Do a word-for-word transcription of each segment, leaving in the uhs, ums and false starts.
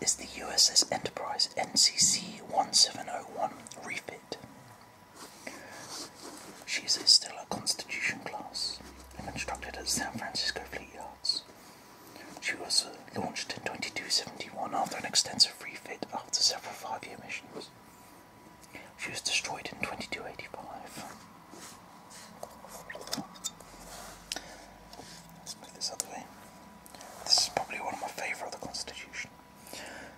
This is the U S S Enterprise N C C seventeen oh one refit. She is still a Constitution class and constructed at San Francisco Fleet Yards. She was uh, launched in twenty-two seventy-one after an extensive refit after several five-year missions. She was destroyed in twenty-two eighty-five. Let's move this other way. This is probably one of my favourite of the Constitution.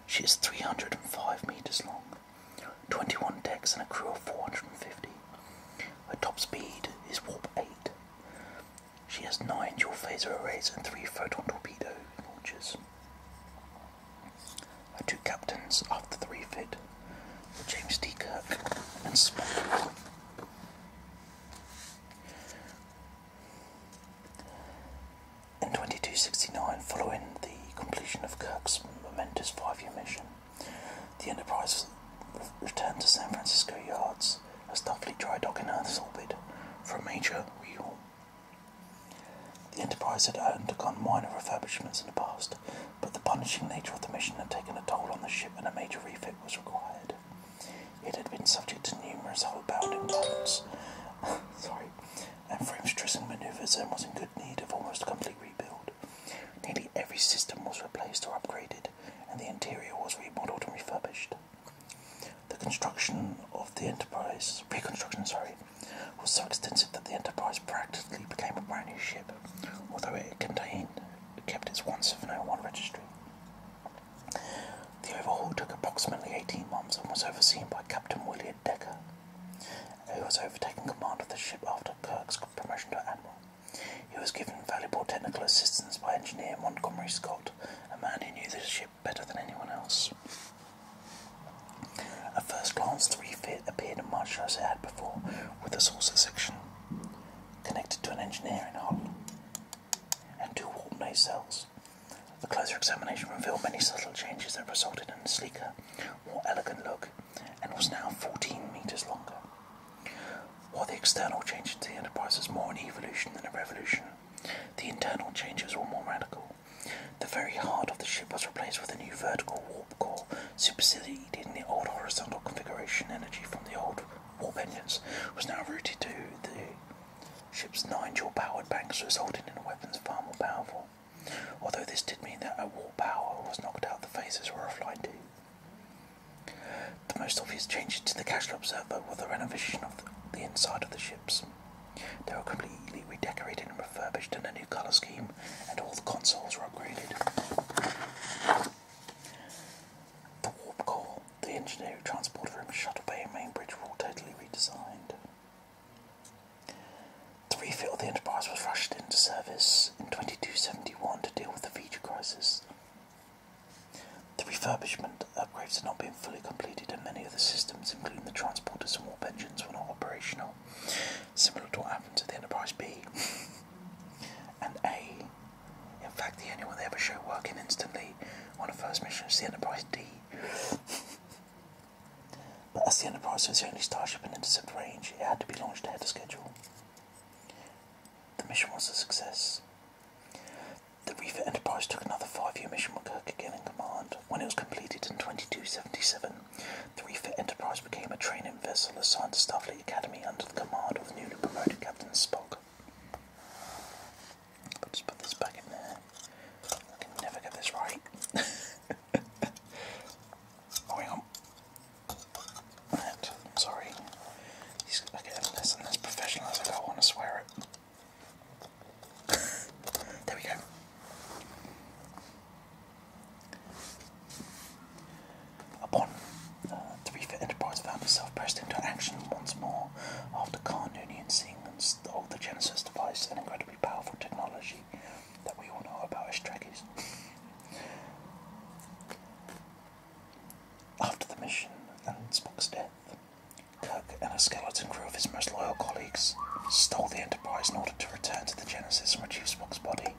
She is three hundred five metres long, twenty-one decks and a crew of four hundred fifty. Her top speed is warp eight. She has nine dual phaser arrays and three photon torpedo launchers. Her two captains after the refit were James T. Kirk and Spock. In twenty-two sixty-nine, following the completion of Kirk's momentous five-year mission, the Enterprise returned to San Francisco Yards as Starfleet dry dock in Earth's orbit for a major rehaul. The Enterprise had undergone minor refurbishments in the past, but the punishing nature of the mission had taken a toll on the ship and a major refit was required. It had been subject to numerous hull-bounding bumps sorry, and frame-stressing manoeuvres and was in good need of almost a complete rebuild. Nearly every system was replaced or upgraded, and the interior was remodelled and refurbished. The construction of the Enterprise, reconstruction, sorry, was so extensive that the Enterprise practically became a brand new ship, although it contained, it kept its seventeen oh one registry. The overhaul took approximately eighteen months and was overseen by Captain Willard Decker, who was overtaking command of the ship after Kirk's promotion to Admiral. He was given valuable technical assistance by engineer Montgomery Scott, a man who knew the ship better than anyone else. At first glance, the refit appeared in much as it had before, with the saucer section connected to an engineering hull and two warp nacelles. The closer examination revealed many subtle changes that resulted in a sleeker, more elegant look, and was now fourteen metres longer. While the external change to the Enterprise was more an evolution than a revolution, the internal changes were more radical. The very heart of the ship was replaced with a new vertical warp core, superseding the old horizontal configuration. Energy from the old warp engines was now routed to the ship's nine dual-powered banks, resulting in weapons far more powerful, although this did mean that a warp power was knocked out, the phases were offline too. The most obvious changes to the Casual Observer were the renovation of the the inside of the ships. They were completely redecorated and refurbished in a new colour scheme, and all the consoles were upgraded. The warp core, the engineering transport room, shuttle bay and main bridge were all totally redesigned. The refit of the Enterprise was rushed into service in twenty-two seventy-one to deal with the Fiji crisis. The refurbishment upgrades had not been fully completed and many of the systems, including the transporters and warp engines, were not operational, similar to what happened to the Enterprise B and A. In fact, the only one they ever showed working instantly on a first mission was the Enterprise D. But as the Enterprise was the only starship in intercept range, it had to be launched ahead of schedule. The mission was a success. The refit Enterprise took another five-year mission with Kirk again in command. When it was completed in twenty-two seventy-seven, the refit Enterprise became a training vessel assigned to Starfleet Academy under the command of the newly promoted Captain Spock. I'll just put this back in there. I can never get this right. Oh, hang on. Right. I'm sorry. I get less and less professional as I go on, I swear it. Pressed into action once more after Khan, Noonien, Singh stole the Genesis device, an incredibly powerful technology that we all know about as Trekkies. After the mission and Spock's death, Kirk and a skeleton crew of his most loyal colleagues stole the Enterprise in order to return to the Genesis and retrieve Spock's body.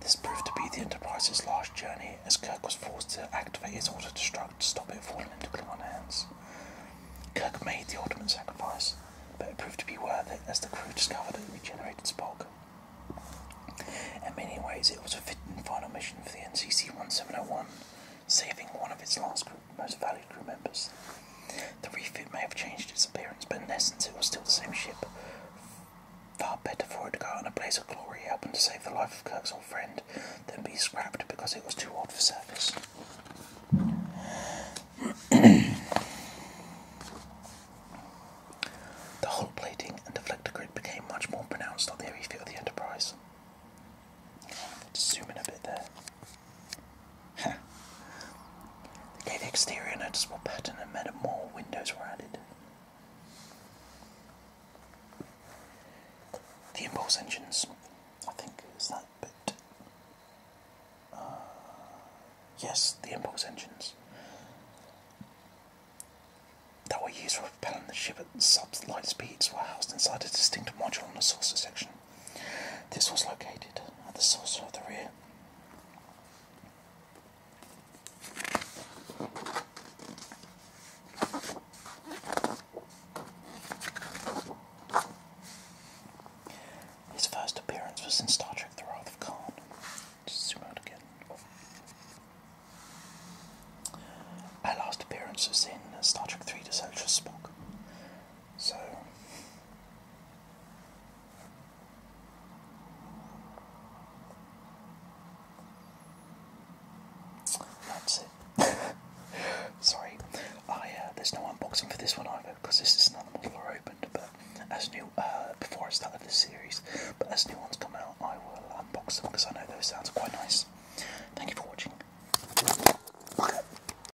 This proved to be the Enterprise's last journey, as Kirk was forced to activate his auto-destruct to stop it falling into Klingon hands. Kirk made the ultimate sacrifice, but it proved to be worth it as the crew discovered and regenerated Spock. In many ways, it was a fitting final mission for the N C C seventeen oh one, saving one of its last group, most valued crew members. The refit may have changed its appearance, but in essence it was still the same ship. Far better for it to go out in a blaze of glory, helping to save the life of Kirk's old friend, than be scrapped because it was too old for service. The hull plating and deflector grid became much more pronounced on the refit of the Enterprise. Just zoom in a bit there. Huh. They gave the exterior a noticeable pattern and many more windows were added. The impulse engines, I think is that bit. Uh, yes, the impulse engines. That were used for propelling the ship at subs light speeds were housed inside a distinct module on the saucer section. This was located at the saucer of the rear. His first appearance was in Star Trek the Wrath of Khan. Just zoom out again. Our last appearance was in Star Trek three The Search of Spock.